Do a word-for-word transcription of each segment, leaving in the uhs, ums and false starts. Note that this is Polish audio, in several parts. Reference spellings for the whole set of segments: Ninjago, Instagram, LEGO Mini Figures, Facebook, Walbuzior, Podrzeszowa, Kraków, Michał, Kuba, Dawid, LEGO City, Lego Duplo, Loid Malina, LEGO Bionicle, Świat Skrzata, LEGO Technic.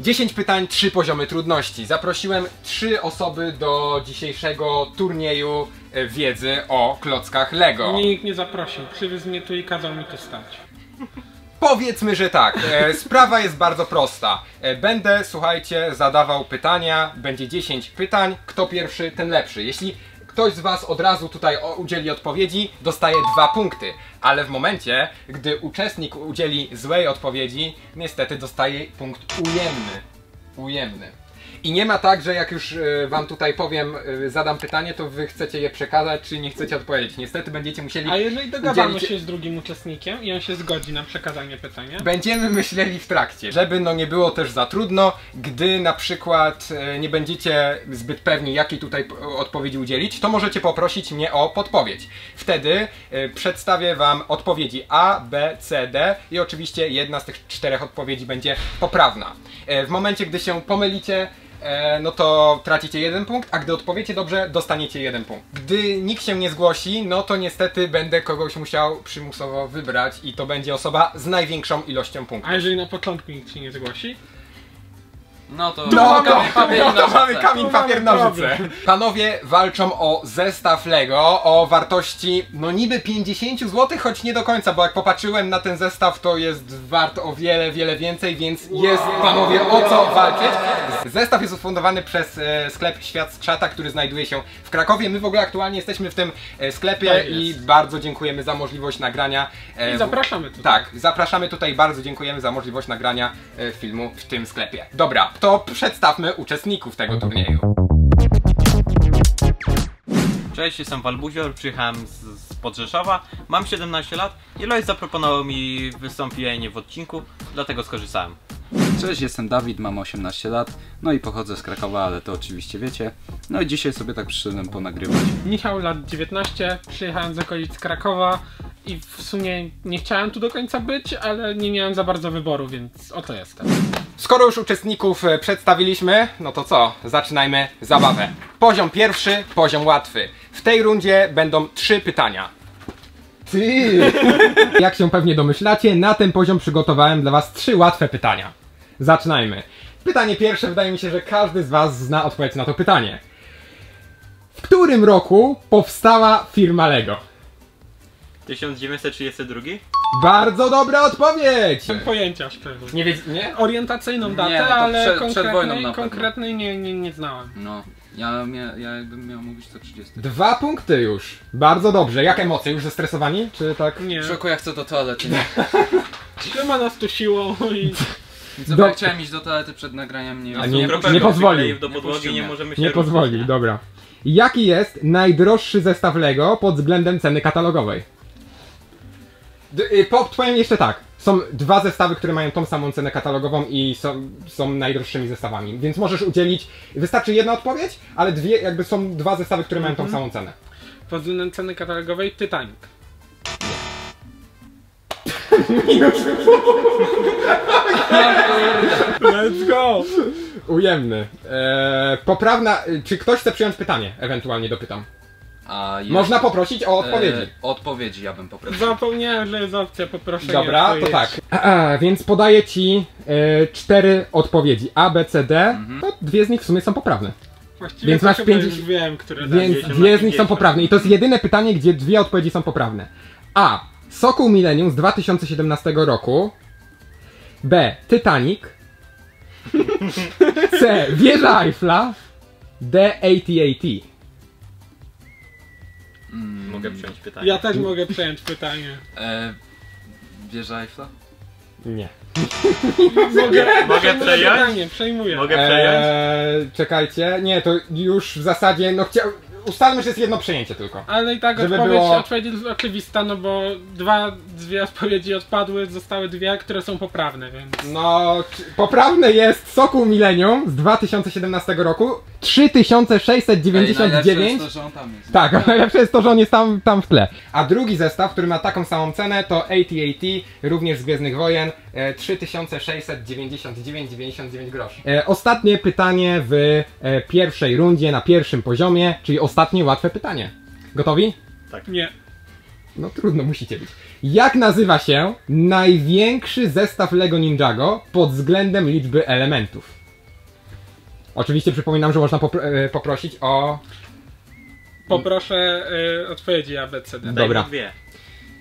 dziesięć pytań, trzy poziomy trudności. Zaprosiłem trzy osoby do dzisiejszego turnieju wiedzy o klockach Lego. Mnie nikt nie zaprosił, przywiózł mnie tu i kazał mi tu stać. Powiedzmy, że tak. Sprawa jest bardzo prosta. Będę, słuchajcie, zadawał pytania. Będzie dziesięć pytań. Kto pierwszy, ten lepszy. Jeśli ktoś z was od razu tutaj udzieli odpowiedzi, dostaje dwa punkty. Ale w momencie, gdy uczestnik udzieli złej odpowiedzi, niestety dostaje punkt ujemny. Ujemny. I nie ma tak, że jak już wam tutaj powiem, zadam pytanie, to wy chcecie je przekazać, czy nie chcecie odpowiedzieć. Niestety będziecie musieli... A jeżeli dogadamy udzielić... się z drugim uczestnikiem i on się zgodzi na przekazanie pytania? Będziemy myśleli w trakcie, żeby no nie było też za trudno, gdy na przykład nie będziecie zbyt pewni, jakiej tutaj odpowiedzi udzielić, to możecie poprosić mnie o podpowiedź. Wtedy przedstawię wam odpowiedzi A, B, C, D i oczywiście jedna z tych czterech odpowiedzi będzie poprawna. W momencie, gdy się pomylicie, no to tracicie jeden punkt, a gdy odpowiecie dobrze, dostaniecie jeden punkt. Gdy nikt się nie zgłosi, no to niestety będę kogoś musiał przymusowo wybrać i to będzie osoba z największą ilością punktów. A jeżeli na początku nikt się nie zgłosi? No to, no, to mamy kamień, no, no, no, kamień papier nożyce. Panowie walczą o zestaw Lego o wartości no niby pięćdziesiąt złotych, choć nie do końca, bo jak popatrzyłem na ten zestaw, to jest wart o wiele, wiele więcej, więc wow. Jest panowie o co walczyć. Zestaw jest ufundowany przez e, sklep Świat Skrzata, który znajduje się w Krakowie. My w ogóle aktualnie jesteśmy w tym e, sklepie tak i bardzo dziękujemy za możliwość nagrania. E, I zapraszamy tutaj. Tak, zapraszamy tutaj, bardzo dziękujemy za możliwość nagrania e, filmu w tym sklepie. Dobra. To przedstawmy uczestników tego turnieju. Cześć, jestem Walbuzior, przyjechałem z Podrzeszowa, mam siedemnaście lat i Loid zaproponował mi wystąpienie w odcinku, dlatego skorzystałem. Cześć, jestem Dawid, mam osiemnaście lat, no i pochodzę z Krakowa, ale to oczywiście wiecie. No i dzisiaj sobie tak przyszedłem ponagrywać. Michał, lat dziewiętnaście, przyjechałem z okolic Krakowa i w sumie nie chciałem tu do końca być, ale nie miałem za bardzo wyboru, więc oto jestem. Skoro już uczestników przedstawiliśmy, no to co? Zaczynajmy zabawę. Poziom pierwszy, poziom łatwy. W tej rundzie będą trzy pytania. Ty! Jak się pewnie domyślacie, na ten poziom przygotowałem dla was trzy łatwe pytania. Zaczynajmy. Pytanie pierwsze, wydaje mi się, że każdy z was zna odpowiedź na to pytanie. W którym roku powstała firma Lego? tysiąc dziewięćset trzydziesty drugi? Bardzo dobra odpowiedź! Mam pojęcia szczerze. Nie wiem, nie? Orientacyjną datę, nie, no ale przed, konkretnej, przed wojną konkretnej nie, nie, nie znałem. No, ja, ja jakbym miał mówić to trzydzieści. Dwa punkty już. Bardzo dobrze. Jak emocje? Już zestresowani? Czy tak? Nie. W szoku, ja chcę do toalety. Trzyma nas tu siłą i... Zobacz, do... chciałem iść do toalety przed nagraniem. Nie, A nie, nie pozwolił. Do podłogi, nie, nie, możemy się nie pozwolił, dobra. Jaki jest najdroższy zestaw Lego pod względem ceny katalogowej? Powiem jeszcze tak, są dwa zestawy, które mają tą samą cenę katalogową i są, są najdroższymi zestawami, więc możesz udzielić, wystarczy jedna odpowiedź, ale dwie, jakby są dwa zestawy, które mają tą samą cenę. Pod względem ceny katalogowej Titanic. Let's go! Ujemny. Eee, poprawna, czy ktoś chce przyjąć pytanie? Ewentualnie dopytam. A można poprosić o odpowiedzi. E, odpowiedzi ja bym poprosił. Zapomniałem, że jest opcja poproszenia. Dobra, to tak. A, a, więc podaję ci e, cztery odpowiedzi. A, B, C, D. Mm-hmm. To dwie z nich w sumie są poprawne. Właściwie więc masz pięć... już wiem, które Więc dwie z nich pięć. Są poprawne. I to jest jedyne pytanie, gdzie dwie odpowiedzi są poprawne. A. Sokół Millennium z dwa tysiące siedemnastego roku. B. Titanic. C. Wieża Eiffla. D. A T A T. Mogę przyjąć pytanie. Ja też mogę przejąć pytanie. E, wieża Eiffla? Nie. Mogę, mogę przejąć? Pytanie, przejmuję. Mogę przejąć? E, czekajcie, nie, to już w zasadzie, no chciał... Ustalmy, że jest jedno przejęcie tylko. Ale i tak odpowiedź, było... odpowiedź jest oczywista, no bo dwa, dwie odpowiedzi odpadły, zostały dwie, które są poprawne, więc... No, poprawne jest Sokół Millennium z dwa tysiące siedemnastego roku, trzy tysiące sześćset dziewięćdziesiąt dziewięć. Ej, najlepsze jest to, że on tam jest. Tak, a najlepsze jest to, że on jest tam, tam w tle. A drugi zestaw, który ma taką samą cenę, to A T A T, również z Gwiezdnych Wojen, trzy tysiące sześćset dziewięćdziesiąt dziewięć złotych dziewięćdziesiąt dziewięć groszy. E, ostatnie pytanie w e, pierwszej rundzie, na pierwszym poziomie, czyli ostatnie łatwe pytanie. Gotowi? Tak. Nie. No trudno, musicie być. Jak nazywa się największy zestaw Lego Ninjago pod względem liczby elementów? Oczywiście przypominam, że można popr- poprosić o... Poproszę y, odpowiedzi A B C D. Dobra. Dwie.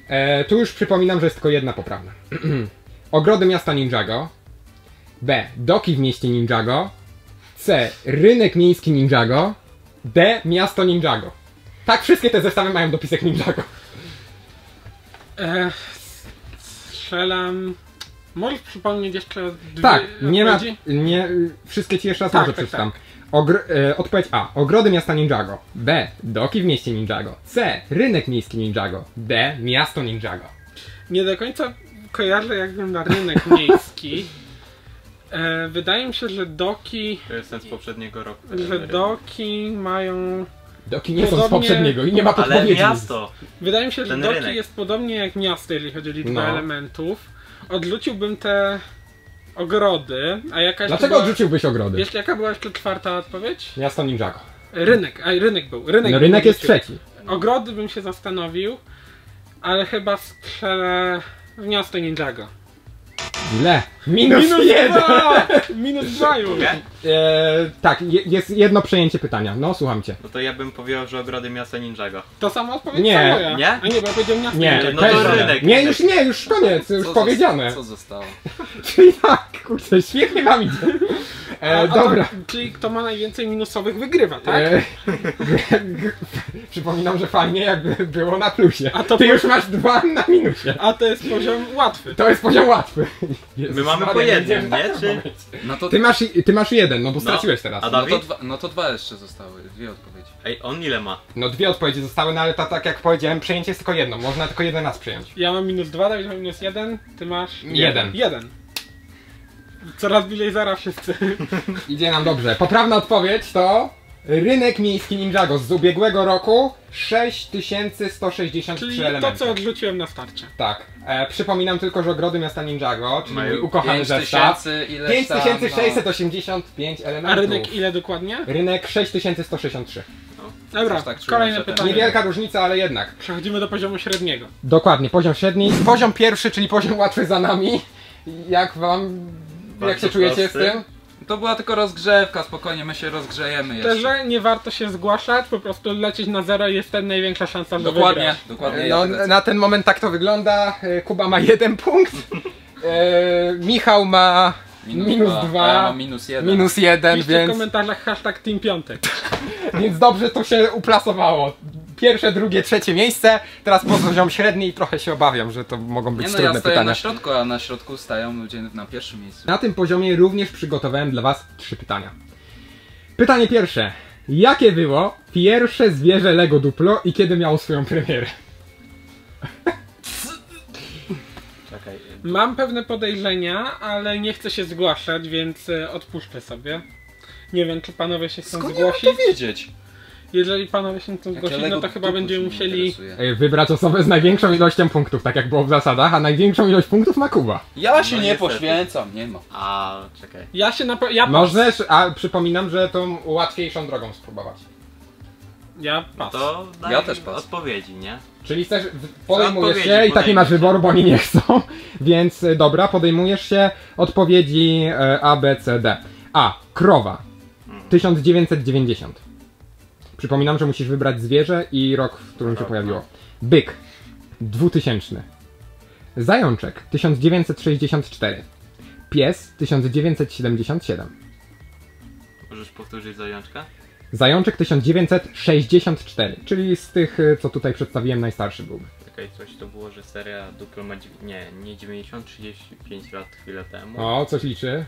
E, tu już przypominam, że jest tylko jedna poprawna. Ogrody miasta Ninjago. B. Doki w mieście Ninjago. C. Rynek miejski Ninjago. D. Miasto Ninjago. Tak, wszystkie te zestawy mają dopisek Ninjago. Eee, strzelam... Możesz przypomnieć jeszcze dwie Tak, nie ma... Nie, wszystkie ci jeszcze raz tak, może tak, przeczytam. Tak. Ogr e, odpowiedź A. Ogrody miasta Ninjago. B. Doki w mieście Ninjago. C. Rynek miejski Ninjago. D. Miasto Ninjago. Nie do końca kojarzę, jakbym na rynek miejski. E, wydaje mi się, że doki... To jest ten z poprzedniego roku. Że doki mają... Doki nie podobnie... są z poprzedniego i nie ma podpowiedzi. Ale miasto! Wydaje mi się, że ten doki rynek. jest podobnie jak miasto, jeżeli chodzi o liczbę no. elementów. Odrzuciłbym te ogrody, a jakaś... Dlaczego była... odrzuciłbyś ogrody? Jeszcze jaka była jeszcze czwarta odpowiedź? Miasto Ninjago. Rynek, a rynek był. Rynek, no, rynek jest trzeci. Ogrody bym się zastanowił, ale chyba strzelę w miasto Ninjago. Ile? Minus, Minus jeden! Dwa! Minus dwa już! Okay. Eee, tak, je, jest jedno przejęcie pytania. No, słucham cię. No to ja bym powiedział, że ogrody miasta Ninjago. To samo odpowiedź nie. co moja. Nie? A nie, bo ja powiedział miasto nie. Ninjago. No to rynek. Nie, już nie, już koniec, już co powiedziane. Co zostało? Czyli tak, kurczę, świetnie wam idzie. E, dobra. To, czyli kto ma najwięcej minusowych wygrywa, tak? E, przypominam, że fajnie jakby było na plusie. A to Ty po... już masz dwa na minusie. A to jest poziom łatwy. To jest poziom łatwy. Jezus, my mamy po jednym, nie? Czy... No to... ty, masz, ty masz jeden, no bo straciłeś no. teraz. A Dawid? No, to dwa, no to dwa jeszcze zostały, dwie odpowiedzi. Ej, on ile ma? No dwie odpowiedzi zostały, no ale ta, tak jak powiedziałem, przejęcie jest tylko jedno. Można tylko jeden raz przyjąć. Ja mam minus dwa, Dawid ma minus jeden, ty masz... Jeden. Jeden. Coraz bliżej zera wszyscy. Idzie nam dobrze. Poprawna odpowiedź to... Rynek miejski Ninjago z ubiegłego roku sześć tysięcy sto sześćdziesiąt trzy czyli elementy. To co odrzuciłem na starcie. Tak. E, przypominam tylko, że ogrody miasta Ninjago, czyli mój ukochany zestaw, pięć tysięcy sześćset osiemdziesiąt pięć elementów. A rynek ile dokładnie? Rynek sześć tysięcy sto sześćdziesiąt trzy. No, dobra, tak kolejne czułem, pytanie. Niewielka różnica, ale jednak. Przechodzimy do poziomu średniego. Dokładnie, poziom średni. Poziom pierwszy, czyli poziom łatwy za nami. Jak wam... Bardzo jak się czujecie prosty. z tym? To była tylko rozgrzewka, spokojnie, my się rozgrzejemy jeszcze. Szczerze, nie warto się zgłaszać, po prostu lecieć na zero jest ten największa szansa, żeby dokładnie, wygrać. Dokładnie. No, ja na ten moment tak to wygląda. Kuba ma jeden punkt, e, Michał ma minus, minus dwa, dwa ja mam minus jeden, minus jeden więc... w komentarzach hashtag Team Piątek. Więc dobrze to się uplasowało. Pierwsze, drugie, trzecie miejsce, teraz poziom średni i trochę się obawiam, że to mogą być nie, no, trudne ja stoję pytania. na środku, a na środku stają ludzie na pierwszym miejscu. Na tym poziomie również przygotowałem dla was trzy pytania. Pytanie pierwsze. Jakie było pierwsze zwierzę Lego Duplo i kiedy miało swoją premierę? Czekaj. Mam pewne podejrzenia, ale nie chcę się zgłaszać, więc odpuszczę sobie. Nie wiem, czy panowie się chcą zgłosić. Skąd nie mam to wiedzieć? Jeżeli panowie się to zgłosić, no to chyba będziemy musieli wybrać osobę z największą ilością punktów, tak jak było w zasadach, a największą ilość punktów ma Kuba. Ja się no nie niestety. poświęcam, nie ma. A, czekaj. Ja się na ja Możesz, a przypominam, że tą łatwiejszą drogą spróbować. Ja pas. No to daj ja też pas. odpowiedzi, nie? Czyli chcesz, podejmujesz się i tak nie masz wyboru, bo oni nie chcą. Więc dobra, podejmujesz się odpowiedzi A, B, C, D. A. Krowa. tysiąc dziewięćset dziewięćdziesiąt. Przypominam, że musisz wybrać zwierzę i rok, w którym się pojawiło. Byk. dwutysięczny. Zajączek. tysiąc dziewięćset sześćdziesiąt cztery. Pies. tysiąc dziewięćset siedemdziesiąt siedem. Możesz powtórzyć zajączka? Zajączek tysiąc dziewięćset sześćdziesiąt cztery, czyli z tych, co tutaj przedstawiłem, najstarszy byłby. Czekaj, coś to było, że seria Duplo ma nie, nie dziewięćdziesiąt, trzydzieści pięć lat chwilę temu. O, coś liczy.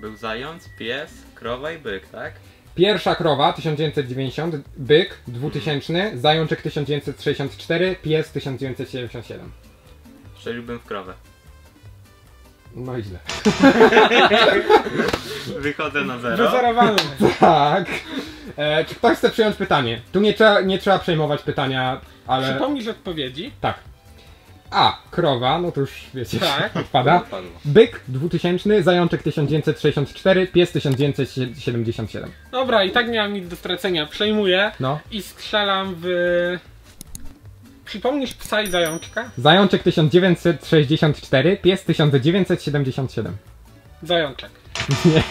Był zając, pies, krowa i byk, tak? Pierwsza krowa tysiąc dziewięćset dziewięćdziesiąt, byk dwutysięczny, zajączek tysiąc dziewięćset sześćdziesiąt cztery, pies tysiąc dziewięćset siedemdziesiąt siedem. Strzeliłbym w krowę. No i źle. Wychodzę na zero. Wyzerowany. Tak. E, czy ktoś chce przyjąć pytanie? Tu nie trzeba, nie trzeba przejmować pytania, ale... Przypomnisz odpowiedzi? Tak. A. Krowa, no to już wiecie, tak. odpada. Byk dwutysięczny, zajączek tysiąc dziewięćset sześćdziesiąt cztery, pies tysiąc dziewięćset siedemdziesiąt siedem. Dobra, i tak miałem nic do stracenia. Przejmuję no. i strzelam w przypomnisz psa i zajączka? Zajączek tysiąc dziewięćset sześćdziesiąt cztery, pies tysiąc dziewięćset siedemdziesiąt siedem. Zajączek. Nie.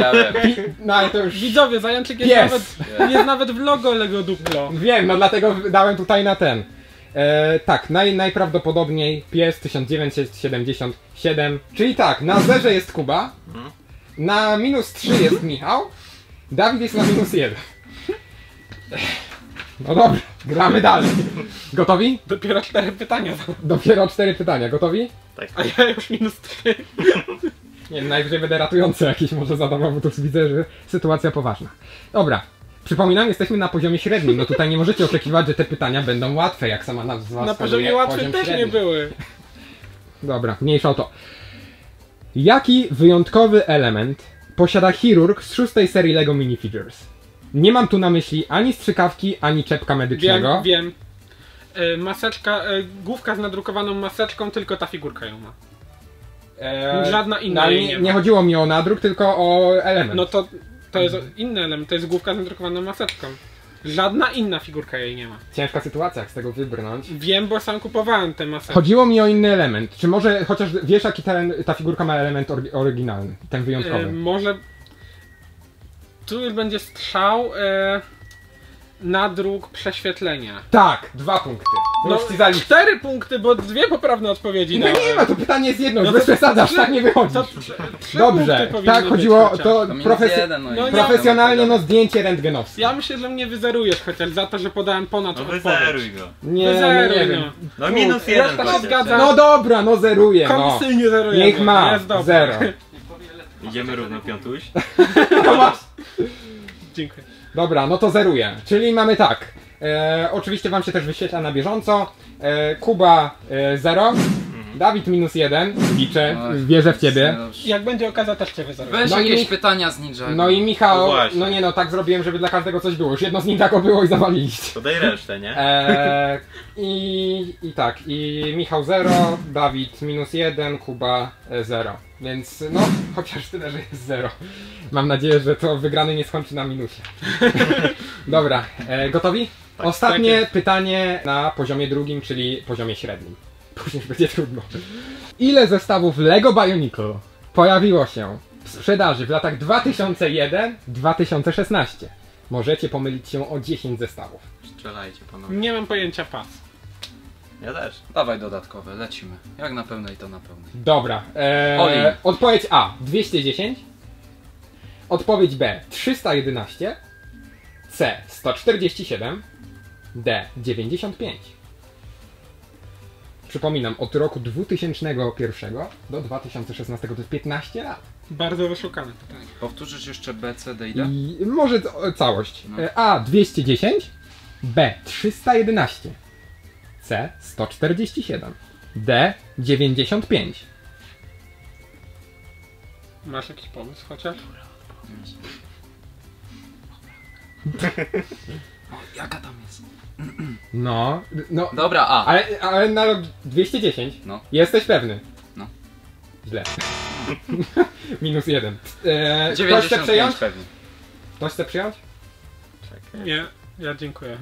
Ja wiem. No, ale to już... Widzowie, zajączek jest nawet, jest nawet w logo Lego Duplo. Wiem, no dlatego dałem tutaj na ten. E, tak, naj, najprawdopodobniej pies tysiąc dziewięćset siedemdziesiąt siedem. Czyli tak, na zerze jest Kuba, na minus trzy jest Michał, Dawid jest na minus jeden. No dobra, gramy dalej. Gotowi? Dopiero cztery pytania. Dopiero cztery pytania, gotowi? Tak. A ja już minus trzy. Nie wiem, najwyżej będę ratujący jakieś może zadawał, bo tu widzę, że sytuacja poważna. Dobra, przypominam, jesteśmy na poziomie średnim. No tutaj nie możecie oczekiwać, że te pytania będą łatwe, jak sama nazwa. Na poziomie łatwym też nie były. Dobra, mniejsza o to. Jaki wyjątkowy element posiada chirurg z szóstej serii LEGO Mini Figures? Nie mam tu na myśli ani strzykawki, ani czepka medycznego. Wiem, wiem. E, maseczka, e, główka z nadrukowaną maseczką, tylko ta figurka ją ma. E, Żadna inna. No, nie, nie, nie chodziło mi o nadruk, tylko o element. No to, to jest inny element, to jest główka z nadrukowaną maseczką. Żadna inna figurka jej nie ma. Ciężka sytuacja, jak z tego wybrnąć. Wiem, bo sam kupowałem tę masę. Chodziło mi o inny element. Czy może, chociaż wiesz, jaki ten, ta figurka ma element or oryginalny, ten wyjątkowy? E, może... Tu już będzie strzał, e, nadruk prześwietlenia. Tak, dwa punkty. No, cztery punkty, bo dwie poprawne odpowiedzi. No nie ma, to pytanie jest jedno, no to przesadzasz, trzy, tak nie wychodzi. Dobrze, tak chodziło, chociaż. to, to profes jeden, no no profesjonalnie ja, no zdjęcie rentgenowskie. Ja myślę, że mnie wyzerujesz chociaż za to, że podałem ponad no wyzeruj go. Nie, wyzeruj, nie wiem. No, no minus jeden. Ja zgadzam. No dobra, no zeruję, no. nie zerujemy. Niech ma, jest zero. Idziemy równo, piątuś. No masz. Dziękuję. Dobra, no to zeruję. Czyli mamy tak. E, oczywiście wam się też wyświetla na bieżąco. E, Kuba zero, e, mhm. Dawid minus jeden. Liczę, no, wierzę w ciebie. Jak będzie okazja, też ciebie zeruję. Weź no jakieś i, pytania z Ninjago. No i Michał, no, no nie no, tak zrobiłem, żeby dla każdego coś było. Już jedno z Ninjago było i zawaliliście. To daj resztę, nie? E, i, I tak, i Michał zero, Dawid minus jeden, Kuba zero. Więc no, chociaż tyle, że jest zero. Mam nadzieję, że to wygrany nie skończy na minusie. Dobra, e, gotowi? Tak, Ostatnie tak pytanie na poziomie drugim, czyli poziomie średnim. Później będzie trudno. Ile zestawów LEGO Bionicle pojawiło się w sprzedaży w latach dwa tysiące jeden do dwa tysiące szesnaście? Możecie pomylić się o dziesięć zestawów. Strzelajcie panowie. Nie mam pojęcia, pas. Ja też. Dawaj dodatkowe, lecimy. Jak na pełnej, to na pełnej. Dobra. Ee, odpowiedź A. dwieście dziesięć. Odpowiedź B. trzysta jedenaście. C. sto czterdzieści siedem. D. dziewięćdziesiąt pięć. Przypominam, od roku dwa tysiące pierwszego do dwa tysiące szesnastego to jest piętnaście lat. Bardzo wyszukane pytanie. Powtórzysz jeszcze B, C, D i D? I może całość. No. A. dwieście dziesięć. B. trzysta jedenaście. C. sto czterdzieści siedem. D. dziewięćdziesiąt pięć. Masz jakiś pomysł chociaż? O, jaka tam jest? No, no. Dobra, A. Ale, ale na rok dwieście dziesięć. No. Jesteś pewny? No. Źle. Minus jeden. Eee, dziewięćdziesiąt pięć ktoś chce przejąć? Pewnie. Ktoś chce przyjąć? Czekaj. Nie, ja dziękuję.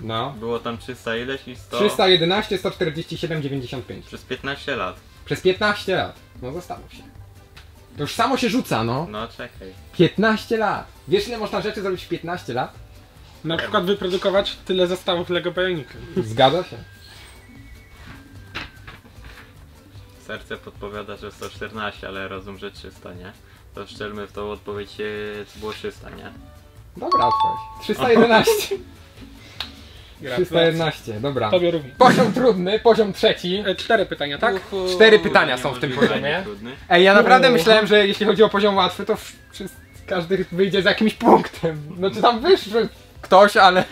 No. Było tam trzysta ileś i sto... trzysta jedenaście, sto czterdzieści siedem, dziewięćdziesiąt pięć. Przez piętnaście lat. Przez piętnaście lat. No zastanów się. To już samo się rzuca, no. No czekaj. piętnaście lat. Wiesz, ile można rzeczy zrobić w piętnaście lat? Na przykład wyprodukować tyle zestawów LEGO Bionicle. Zgadza się. Serce podpowiada, że sto czternaście, ale rozum, że trzysta, nie? To szczelmy w tą odpowiedź, co było trzysta, nie? Dobra odpowiedź. trzysta jedenaście. trzysta jedenaście, dobra. Tobie również. Poziom trudny, poziom trzeci. E, cztery pytania, tak? Uhu, cztery pytania są w tym poziomie. Ej, ja naprawdę Uhu. myślałem, że jeśli chodzi o poziom łatwy, to każdy wyjdzie z jakimś punktem. No czy tam wyszedł ktoś, ale,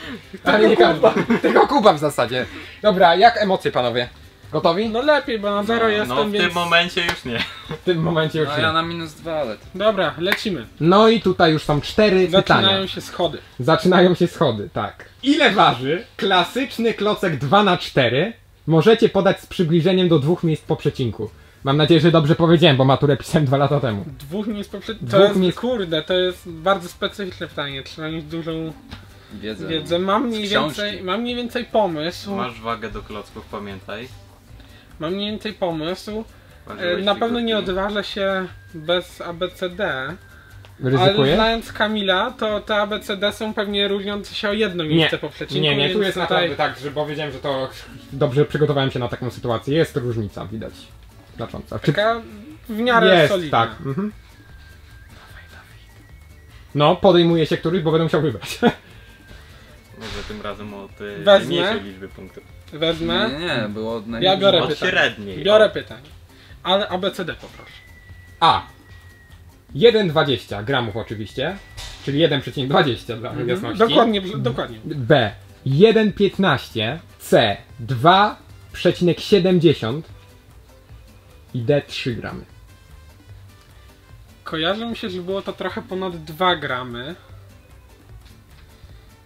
ale nie każdy. Tego Kuba w zasadzie. Dobra, jak emocje panowie? Gotowi? No lepiej, bo na zero no, jestem, no w więc... tym momencie już nie. W tym momencie już no, nie. No ja na minus dwa, ale... Dobra, lecimy. No i tutaj już są cztery Zaczynają pytania. Zaczynają się schody. Zaczynają się schody, tak. Ile waży klasyczny klocek dwa na cztery? Możecie podać z przybliżeniem do dwóch miejsc po przecinku. Mam nadzieję, że dobrze powiedziałem, bo maturę pisałem dwa lata temu. Dwóch miejsc po przecinku? To jest, miejsc... kurde, to jest bardzo specyficzne pytanie. Trzeba mieć dużą... wiedzę. wiedzę. Mam, mniej więcej, mam mniej więcej pomysł. Masz wagę do klocków, pamiętaj. Mam mniej więcej pomysł. Ważyłeś na pewno nie odważę się bez A B C D. Ryzykuję? Ale znając Kamila, to te A B C D są pewnie różniące się o jedno miejsce po przecinku. Nie, nie, tu jest tutaj... naprawdę tak, że powiedziałem, że to dobrze przygotowałem się na taką sytuację. Jest różnica, widać. Znacząca. Czy... Taka w miarę jest, solidna. Tak. Mhm. No, podejmuje się któryś, bo będę musiał wybrać. Może tym razem od y, mniejszej liczby punktów. Wezmę. Nie, nie, było od najmniejszej. Ja biorę od pytań. Średniej. Biorę pytań. Ale A B C D poproszę. A. jeden przecinek dwadzieścia gramów oczywiście. Czyli jeden przecinek dwadzieścia dla mhm. jasności. Dokładnie, dokładnie. B. jeden przecinek piętnaście. C. dwa przecinek siedemdziesiąt. I D. trzy gramy. Kojarzy mi się, że było to trochę ponad dwa gramy.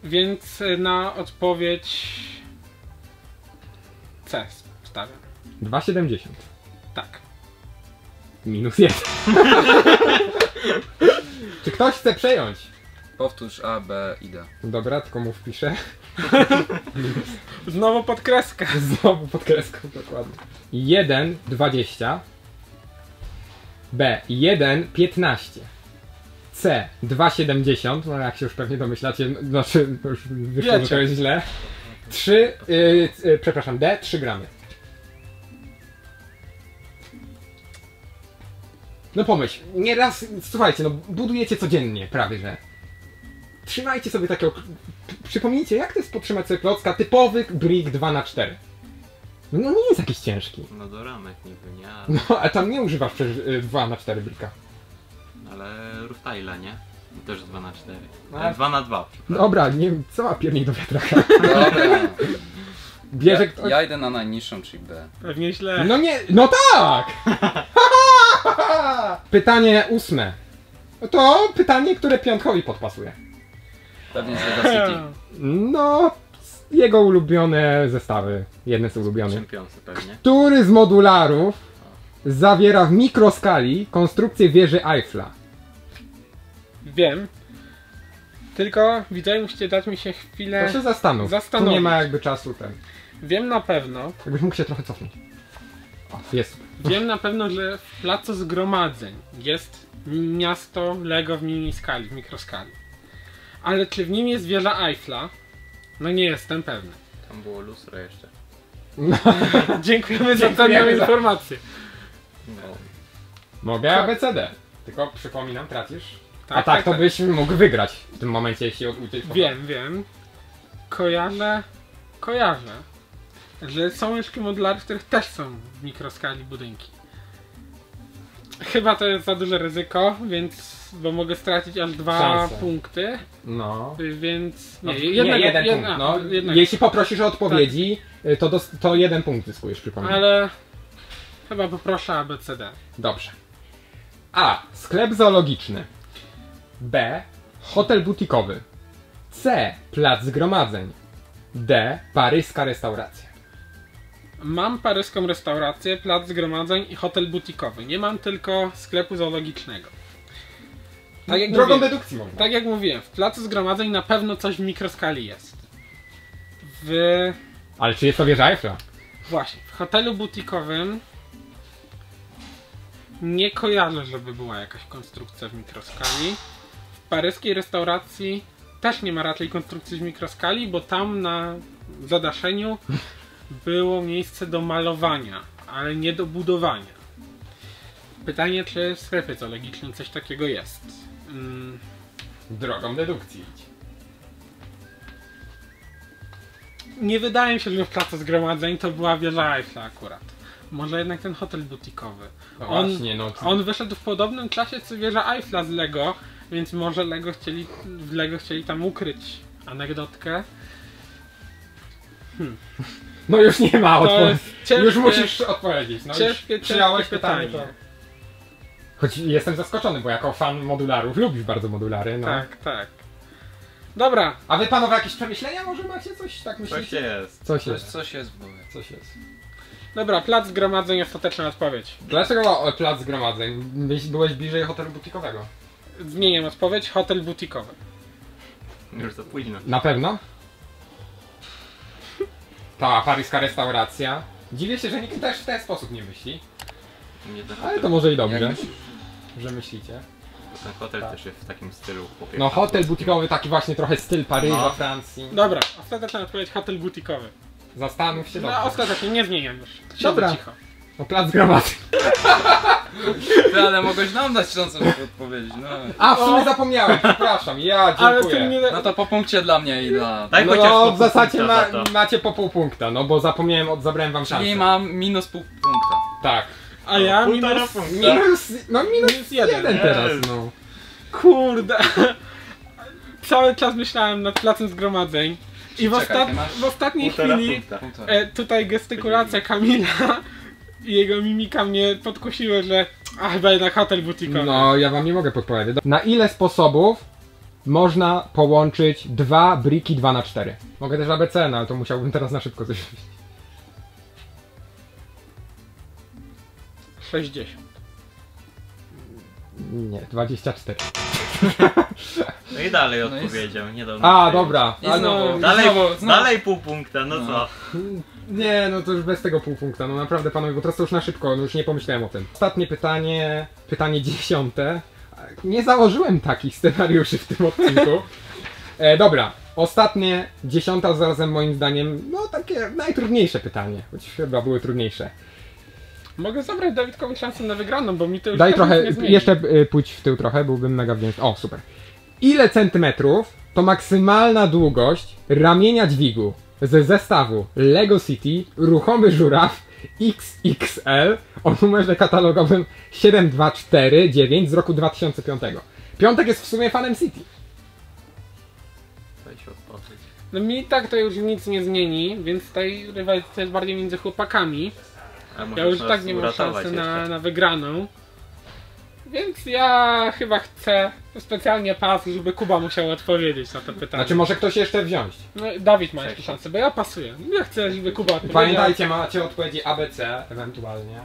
Więc na odpowiedź C stawiam. dwa przecinek siedemdziesiąt. Tak. Minus jeden. Czy ktoś chce przejąć? Powtórz A, B i D. Dobra, tylko mu wpiszę. Znowu pod kreskę. Znowu pod kreską, dokładnie. jeden przecinek dwadzieścia. B. jeden przecinek piętnaście. C. dwa przecinek siedemdziesiąt. No jak się już pewnie domyślacie, znaczy już wyszło, że to jest źle. trzy, yy, yy, przepraszam, D. trzy gramy. No pomyśl, nieraz, słuchajcie, no budujecie codziennie prawie, że. Trzymajcie sobie takiego, przypomnijcie, jak to jest potrzymać sobie klocka typowy brick dwa na cztery. No nie jest jakiś ciężki. No do ramek niby, nie? Ale... No, a tam nie używasz przecież dwa na cztery brika. Ale Ruftaila, nie? Też dwa na cztery. Ale dwa na dwa. Dobra, nie wiem, co ma piernik do wiatraka. Dobra. Bierze ja, ktoś... ja idę na najniższą, czyli B. Pewnie źle. No nie, no tak! Pytanie ósme. To pytanie, które Piątkowi podpasuje. Pewnie z LEGO City. No... Jego ulubione zestawy, jedne z ulubionych. Który z modularów zawiera w mikroskali konstrukcję wieży Eiffla? Wiem. Tylko widzę, musicie dać mi się chwilę. To się zastanów. Zastanowić. Tu nie ma jakby czasu ten. Wiem na pewno. Jakbyś mógł się trochę cofnąć. O, jest. Wiem na pewno, że w placu zgromadzeń jest miasto LEGO w mini skali, w mikroskali. Ale czy w nim jest wieża Eiffla? No nie jestem pewny. Tam było lustro jeszcze. No. Dziękujemy za cenną informację. No. Mogę A B C D. Tylko przypominam, tracisz. Tak, a tak, tak to tak. byś mógł wygrać w tym momencie, jeśli odłudzisz. Wiem, wiem. Kojarzę, kojarzę, że są jeszcze modulary, w których też są w mikroskali budynki. Chyba to jest za duże ryzyko, więc... Bo mogę stracić aż dwa Szansę. punkty. No. Więc... Nie, no, jednak, nie jeden jedna, punkt. No, jednak. Jeśli poprosisz o odpowiedzi, tak. to, do, to jeden punkt zyskujesz, przypomnę. Ale... Chyba poproszę A B C D. Dobrze. A. Sklep zoologiczny. B. Hotel butikowy. C. Plac zgromadzeń. D. Paryska restauracja. Mam paryską restaurację, plac zgromadzeń i hotel butikowy. Nie mam tylko sklepu zoologicznego. Tak jak Drogą mówię, dedukcji można. Tak jak mówiłem, w placu zgromadzeń na pewno coś w mikroskali jest. W... Ale czy jest to wieża Eiffla? Właśnie, w hotelu butikowym nie kojarzę, żeby była jakaś konstrukcja w mikroskali. W paryskiej restauracji też nie ma raczej konstrukcji w mikroskali, bo tam na zadaszeniu było miejsce do malowania, ale nie do budowania. Pytanie, czy w sklepie zoologicznym coś takiego jest. Drogą dedukcji. Nie wydaje mi się, że w placu zgromadzeń to była wieża Eiffla akurat. Może jednak ten hotel butikowy. No on, właśnie, no to... on wyszedł w podobnym czasie co wieża Eiffla z LEGO, więc może LEGO chcieli, w LEGO chcieli tam ukryć anegdotkę. Hmm. No już nie ma odpowiedzi. Już musisz odpowiedzieć. No ciężkie, już przyjąłeś pytanie. pytanie. Choć jestem zaskoczony, bo jako fan modularów lubisz bardzo modulary, no. Tak, tak. Dobra. A wy panowie jakieś przemyślenia może macie? Coś tak myślicie? Coś jest. Coś jest. Coś, coś jest, bo coś jest. Dobra, plac zgromadzeń, ostateczna odpowiedź. Dlaczego plac zgromadzeń? Byłeś bliżej hotelu butikowego. Zmieniam odpowiedź, hotel butikowy. Już za późno. Na pewno? Ta paryska restauracja. Dziwię się, że nikt też w ten sposób nie myśli. Nie, ten hotel... Ale to może i dobrze, myśl... że myślicie. Bo ten hotel tak. też jest w takim stylu. No hotel butikowy, taki właśnie trochę styl Paryża, no. Francji. Dobra, ostateczna odpowiedź, hotel butikowy. Zastanów się dobrze. No ostatecznie, nie zmieniam już. Siedzę Dobra. cicho. No plac gramaty. Ale mogłeś nam dać szansę odpowiedzieć, no. A, w sumie zapomniałem, przepraszam, ja dziękuję. Nie... No to po punkcie dla mnie i dla... Tak, no, no w zasadzie ma, macie po pół punkta, no bo zapomniałem, od, zabrałem wam szansę. Czyli mam minus pół punkta. Tak. A no, ja minus... Punkta. Minus... No minus, minus jeden, jeden teraz, no. Kurde. Cały czas myślałem nad placem zgromadzeń. I w, Czekaj, ostat... w ostatniej półtora chwili punkta. Tutaj gestykulacja Kamila i jego mimika mnie podkusiły, że a chyba jednak hotel butikowy. No, ja wam nie mogę podpowiadać. Na ile sposobów można połączyć dwa briki dwa na cztery? Mogę też A B C, no, ale to musiałbym teraz na szybko coś wziąć. sześćdziesiąt. Nie, dwadzieścia cztery. No i dalej odpowiedział, no i... nie do mnie. A, dobra. I znowu, no, i dalej, znowu, znowu. dalej pół punkta, no, no co? Nie, no to już bez tego pół punkta, no naprawdę panowie, bo teraz to już na szybko, no już nie pomyślałem o tym. Ostatnie pytanie, pytanie dziesiąte. Nie założyłem takich scenariuszy w tym odcinku. E, dobra, ostatnie, dziesiąta, zarazem moim zdaniem, no takie najtrudniejsze pytanie, choć chyba były trudniejsze. Mogę zabrać Dawidkowi szansę na wygraną, bo mi to już... Daj trochę, jeszcze pójdź w tył trochę, byłbym mega wdzięczny. O, super. Ile centymetrów to maksymalna długość ramienia dźwigu ze zestawu LEGO City ruchomy żuraw X X L o numerze katalogowym siedem dwa cztery dziewięć z roku dwa tysiące piątego? Piątek jest w sumie fanem City. No mi tak to już nic nie zmieni, więc tutaj rywalizacja jest bardziej między chłopakami. Ja już tak nie mam szansy na, na wygraną. Więc ja chyba chcę specjalnie pas, żeby Kuba musiał odpowiedzieć na to pytanie. Znaczy może ktoś jeszcze wziąć? No, Dawid ma jeszcze szansę, bo ja pasuję. Ja chcę, żeby Kuba odpowiedział. Pamiętajcie, macie odpowiedzi A B C ewentualnie.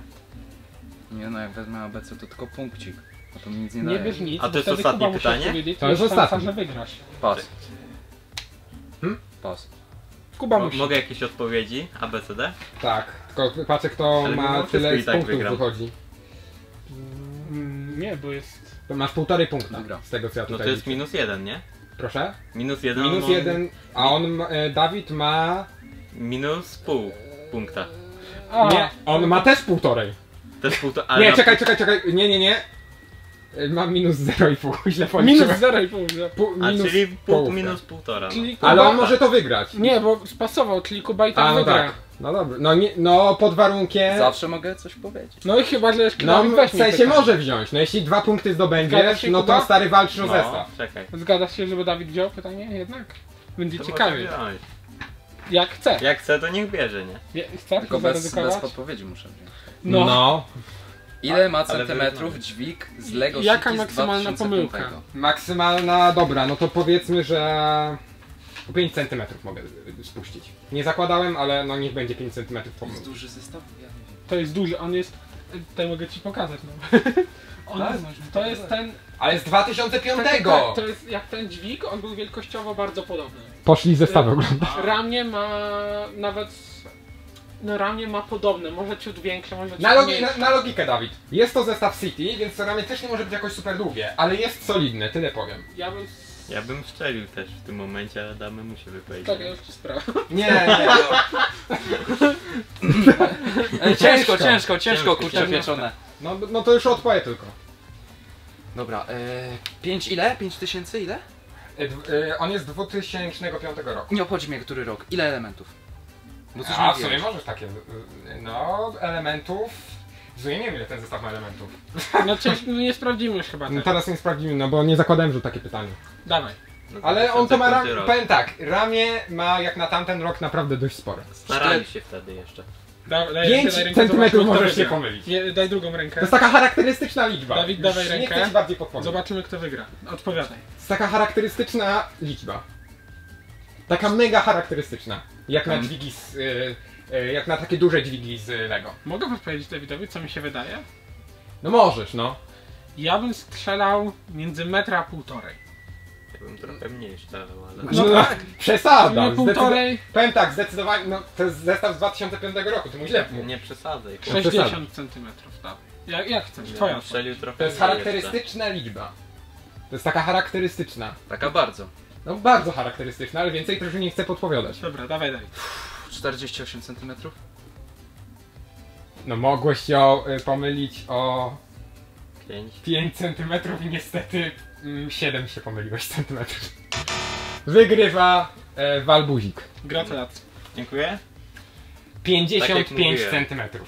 Nie no, jak wezmę A B C to tylko punkcik. A to mi nic nie daje. Nie bierz nic, a to jest ostatnie pytanie? To już ostatnie. Pas. Hmm? Pas. Kuba musi. Mogę jakieś odpowiedzi? A B C D? Tak, tylko patrzę kto ale ma tyle z tak punktów wygram. Wychodzi. Mm, nie, bo jest... To masz półtorej punkta Dobra. z tego co ja tutaj No to jest liczę. Minus jeden, nie? Proszę? Minus jeden. Minus on... jeden, a on, e, Dawid ma... Minus pół punkta. A. Nie, on ma też półtorej. Też półtorej, ale... Nie, czekaj, czekaj, czekaj, nie, nie, nie. Mam minus zero i pół, źle policzyłem. Minus zero i pół, pół, A minus czyli pół, minus półtora. No. Ale on może to wygrać. Nie, bo spasował, czyli Kuba i tak A, no wygra. Tak. No dobra, no, nie, no pod warunkiem... Zawsze mogę coś powiedzieć. No i chyba, że jeszcze... No w sensie może wziąć, no jeśli dwa punkty zdobędziesz, się, no to Kuba? Stary walczysz o no, zestaw. Czekaj. Zgadzasz się, żeby Dawid wziął pytanie? Jednak. Będzie to ciekawie. Jak chce. Jak chce, to niech bierze, nie? Ja, chcę, tylko bez, bez podpowiedzi muszę wziąć. No. no. Ile ma centymetrów dźwig z LEGO City? Jaka maksymalna pomyłka? Maksymalna, dobra, no to powiedzmy, że pięć centymetrów mogę spuścić. Nie zakładałem, ale no niech będzie pięć centymetrów pomyłka. To jest duży zestaw? Ja nie wiem. To jest duży, on jest... Tutaj mogę ci pokazać. No. On tak, jest, to jest ten... Ale z dwa tysiące piątego! Ten, to, to jest jak ten dźwig, on był wielkościowo bardzo podobny. Poszli zestawy oglądać. Ramię ma nawet... No ramię ma podobne, może ciut większe, może ciut na, logi na, na logikę, Dawid. Jest to zestaw City, więc to ramię też nie może być jakoś super długie, ale jest solidne, tyle powiem. Ja bym... Ja bym strzelił też w tym momencie, ale damy mu się wypowiedzieć. Tak, ja już ci sprawę. Nie, nie, no. Ciężko, ciężko, ciężko, kurczę pieczone. No, no to już odpowiem tylko. Dobra, pięć yy, ile? Pięć tysięcy ile? Yy, yy, on jest z dwa tysiące piątego roku. Nie obchodzi mnie, który rok. Ile elementów? Bo coś A w sumie możesz takie, no, elementów, w sumie nie wiem ile ten zestaw ma elementów. No przecież nie sprawdzimy już chyba. Tego. No teraz nie sprawdzimy, no bo nie zakładałem, że takie pytanie. Dawaj. No, ale on to ma, ramię, powiem tak, ramię ma jak na tamten rok naprawdę dość spore. Starali się wtedy jeszcze. Da, daj pięć centymetrów możesz się pomylić. Nie, daj drugą rękę. To jest taka charakterystyczna liczba. Dawid, już dawaj rękę. Nie chcę ci bardziej podpowiedzieć. Zobaczymy kto wygra. Odpowiadaj. To jest taka charakterystyczna liczba. Taka mega charakterystyczna. Jak na dźwigi z, y, y, jak na takie duże dźwigi z LEGO. Mogę podpowiedzieć Dawidowi, co mi się wydaje? No możesz, no. Ja bym strzelał między metra a półtorej. Chciałbym trochę mniej dawał, ale... No, no tak, przesadzam! Półtorej... Powiem tak, zdecydowanie, no to jest zestaw z dwa tysiące piątego roku, to mój lepiej. Nie przesadzaj. sześćdziesiąt centymetrów dawaj. Jak, jak chcesz, ja twoja trochę. To jest charakterystyczna jeszcze. Liczba. To jest taka charakterystyczna. Taka bardzo. No bardzo charakterystyczna, ale więcej trochę nie chcę podpowiadać. Dobra, dawaj, dawaj. czterdzieści osiem centymetrów? No mogłeś ją y, pomylić o... pięć centymetrów i niestety mm, siedem się pomyliłeś centymetrów. Wygrywa e, Walbuzik. Gratulacje. Dziękuję. pięćdziesiąt pięć centymetrów.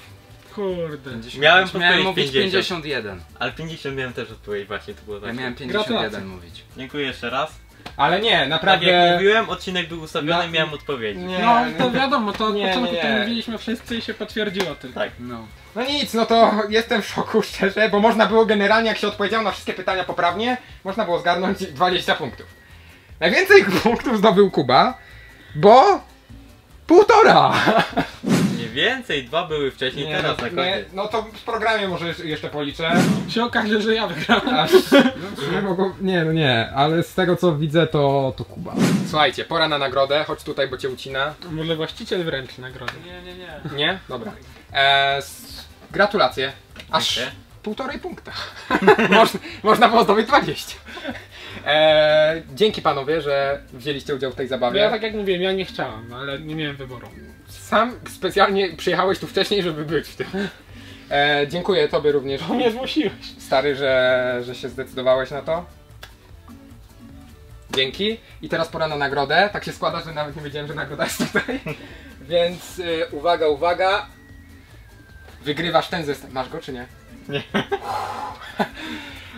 Kurde. Miałem podpowiedź mówić pięćdziesiąt jeden. Ale pięćdziesiąt miałem też odpowiedź, właśnie to było tak. Ja miałem pięćdziesiąt jeden mówić. Dziękuję jeszcze raz. Ale nie, naprawdę... Tak jak mówiłem, odcinek był ustawiony i no, miałem odpowiedzi. Nie, no to wiadomo, to od początku to mówiliśmy wszyscy i się potwierdziło tylko. Tak. No. No nic, no to jestem w szoku szczerze, bo można było generalnie, jak się odpowiedział na wszystkie pytania poprawnie, można było zgarnąć dwadzieścia punktów. Najwięcej punktów zdobył Kuba, bo... półtora! Mniej więcej, dwa były wcześniej, nie, teraz na koniec. No to w programie może jeszcze policzę. Się okaże, że ja wygrałem. Aż, nie, mogą, nie, no nie, ale z tego co widzę to, to Kuba. Słuchajcie, pora na nagrodę, chodź tutaj, bo cię ucina. Może właściciel wręczy nagrodę. Nie, nie, nie. Nie? Dobra. E, gratulacje. Aż półtorej punkta. można, można było zdobyć dwadzieścia. Eee, dzięki panowie, że wzięliście udział w tej zabawie. Ja tak jak mówiłem, ja nie chciałem, ale nie miałem wyboru. Sam specjalnie przyjechałeś tu wcześniej, żeby być w tym. Eee, dziękuję tobie również. To mnie zmusiłeś. Stary, że, że się zdecydowałeś na to. Dzięki. I teraz pora na nagrodę. Tak się składa, że nawet nie wiedziałem, że nagroda jest tutaj. Więc yy, uwaga, uwaga. Wygrywasz ten zestaw. Masz go czy nie? Nie.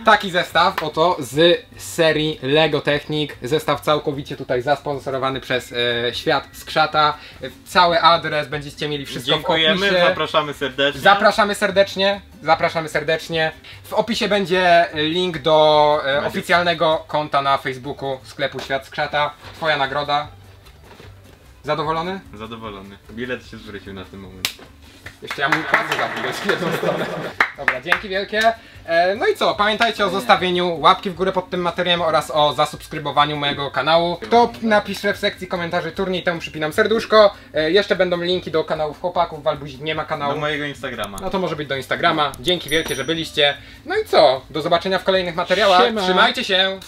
Taki zestaw oto z serii LEGO Technic, zestaw całkowicie tutaj zasponsorowany przez e, Świat Skrzata. Cały adres będziecie mieli wszystko. Dziękujemy, w opisie. Zapraszamy serdecznie. Zapraszamy serdecznie, zapraszamy serdecznie. W opisie będzie link do e, oficjalnego konta na Facebooku sklepu Świat Skrzata. Twoja nagroda. Zadowolony? Zadowolony. Bilet się zwrócił na ten moment. Jeszcze ja mu płacę za chwilę w jedną stronę. Dobra, dzięki wielkie. No i co, pamiętajcie o zostawieniu łapki w górę pod tym materiałem oraz o zasubskrybowaniu mojego kanału. Kto napisze w sekcji komentarzy turniej, temu przypinam serduszko. Jeszcze będą linki do kanałów chłopaków, Walbuzik nie ma kanału. Do mojego Instagrama. No to może być do Instagrama. Dzięki wielkie, że byliście. No i co, do zobaczenia w kolejnych materiałach. Siema. Trzymajcie się.